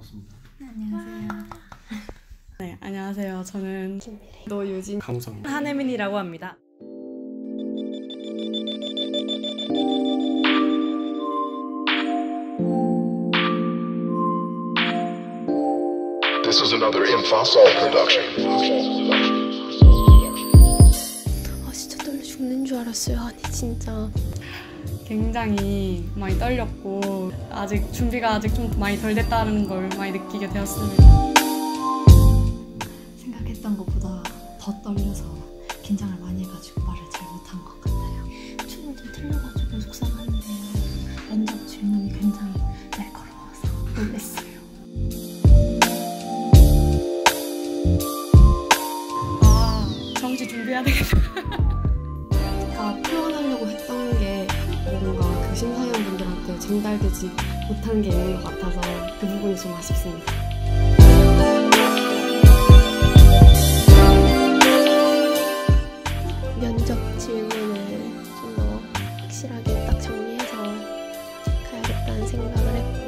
반갑습니다. 네, 안녕하세요. 네, 안녕하세요. 저는 노유진, 강우성, 한혜민이라고 합니다. This is another Emphassol production. 죽는 줄 알았어요. 아니 진짜 굉장히 많이 떨렸고 준비가 아직 좀 많이 덜 됐다는 걸 많이 느끼게 되었습니다. 생각했던 것보다 더 떨려서 긴장을 많이 해가지고 말을 잘 못한 것 같아요. 춤을 좀 틀려가지고 속상한데요. 면접 질문이 굉장히 날카로워서 놀랐어요. 정시 준비해야 되겠다. 표현하려고 했던 게 뭔가 그 심사위원분들한테 전달되지 못한 게 있는 것 같아서 그 부분이 좀 아쉽습니다. 면접 질문을 좀 더 확실하게 딱 정리해서 가야겠다는 생각을 했고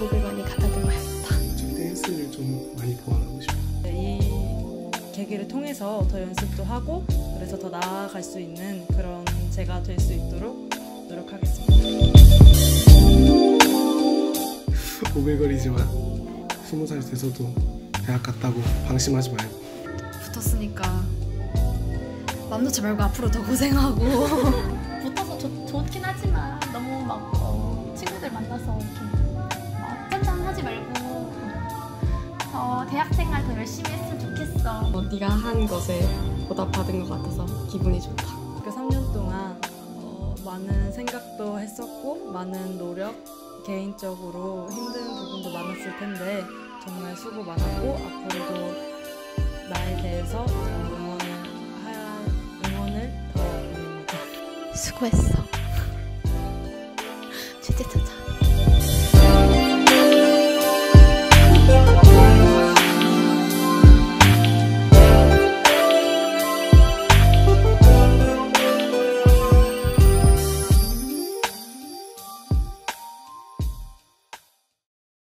목을 많이 가다듬어 했다. 댄스를 좀 많이 보완하고 싶어요. 이 계기를 통해서 더 연습도 하고 그래서 더 나아갈 수 있는 그런 제가 될 수 있도록 노력하겠습니다. 오글거리지만 20살 돼서도 대학 갔다고 방심하지 말고 붙었으니까 맘 놓지 말고 앞으로 더 고생하고 붙어서 좋긴 하지만 너무 막 친구들 만나서 막 짠짠하지 말고 대학생활 더 열심히 했으면 좋겠어. 네가 한 것에 보답받은 것 같아서 기분이 좋다. 그 3년 동안 많은 생각도 했었고 많은 노력, 개인적으로 힘든 부분도 많았을 텐데 정말 수고 많았고 앞으로도 나에 대해서 응원을 더 드립니다. 수고했어.